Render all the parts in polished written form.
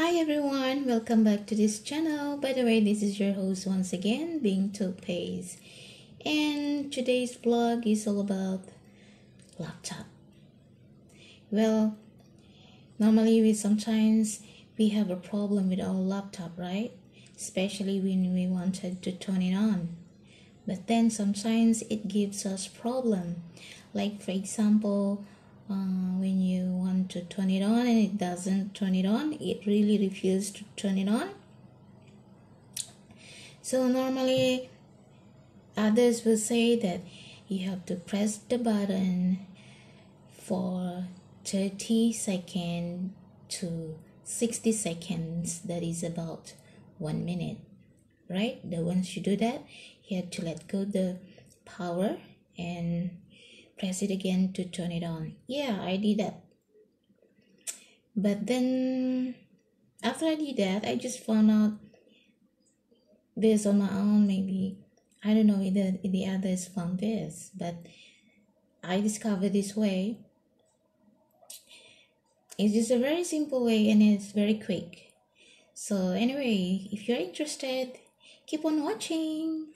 Hi everyone, welcome back to this channel. By the way, this is your host once again, Bing Thok Paise, and today's vlog is all about laptop. Well, normally sometimes we have a problem with our laptop, right? Especially when we wanted to turn it on, but then sometimes it gives us problem. Like for example, when you want to turn it on and it doesn't turn it on, it really refuses to turn it on. So normally others will say that you have to press the button for 30 seconds to 60 seconds, that is about 1 minute, right? The once you do that, you have to let go the power and press it again to turn it on. Yeah, I did that. But then after I did that, I just found out this on my own. Maybe I don't know whether the others found this, but I discovered this way. It's just a very simple way and it's very quick. So anyway, if you're interested, keep on watching.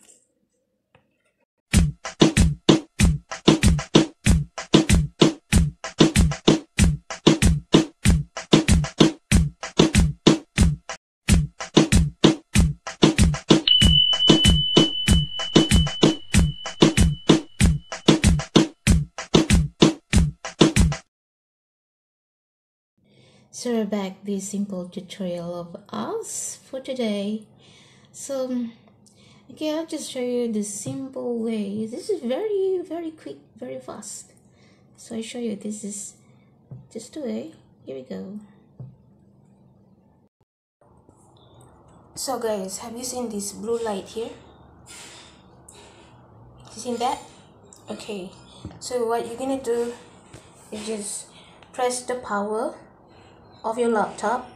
So we're back, this simple tutorial of us for today. So okay, I'll just show you the simple way. This is very quick, very fast. So I show you, this is just the way. Here we go. So guys, have you seen this blue light here? You seen that? Okay, so what you're gonna do is just press the power of your laptop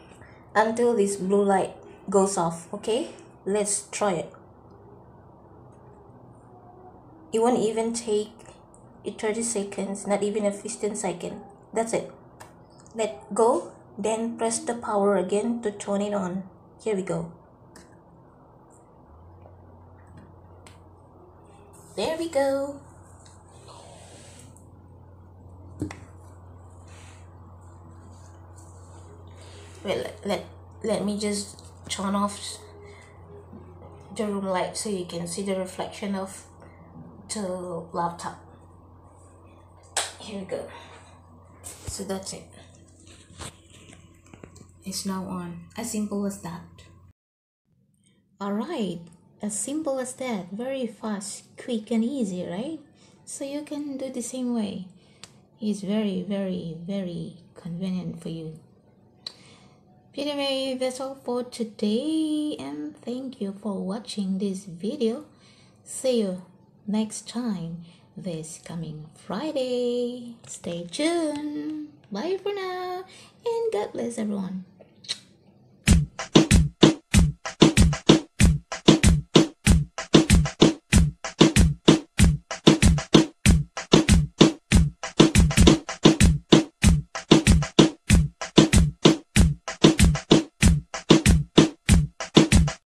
until this blue light goes off. Okay, let's try it. It won't even take 30 seconds, not even a 15 second. That's it. Let go, then press the power again to turn it on. Here we go. There we go. Wait, let me just turn off the room light so you can see the reflection of the laptop. Here we go. So that's it. It's now on. As simple as that. Alright, as simple as that. Very fast, quick and easy, right? So you can do the same way. It's very convenient for you. Anyway, that's all for today, and thank you for watching this video. See you next time this coming Friday. Stay tuned. Bye for now, and God bless everyone.